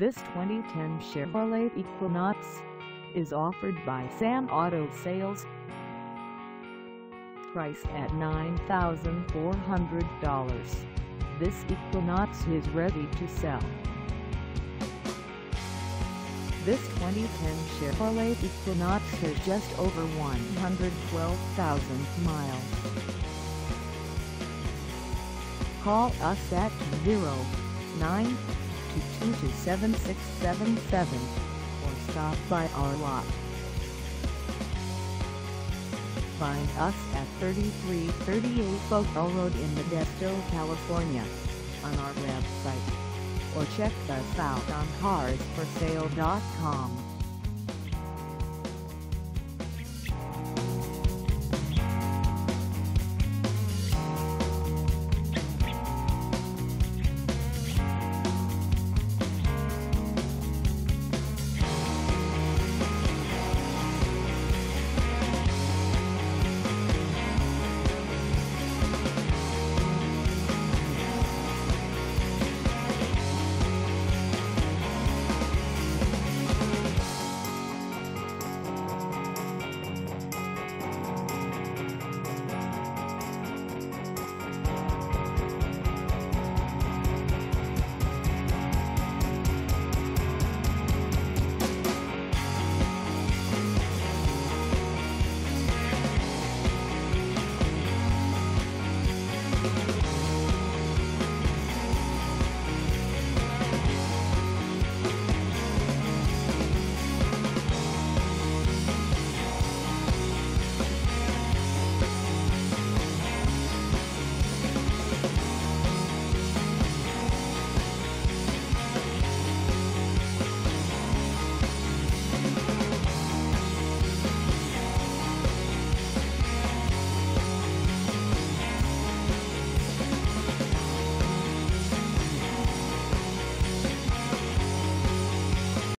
This 2010 Chevrolet Equinox is offered by Sam Auto Sales. Priced at $9,400, this Equinox is ready to sell. This 2010 Chevrolet Equinox has just over 112,000 miles. Call us at 0-922-7677 or stop by our lot. Find us at 3338 Oakdale Road in Modesto, California, on our website, or check us out on carsforsale.com.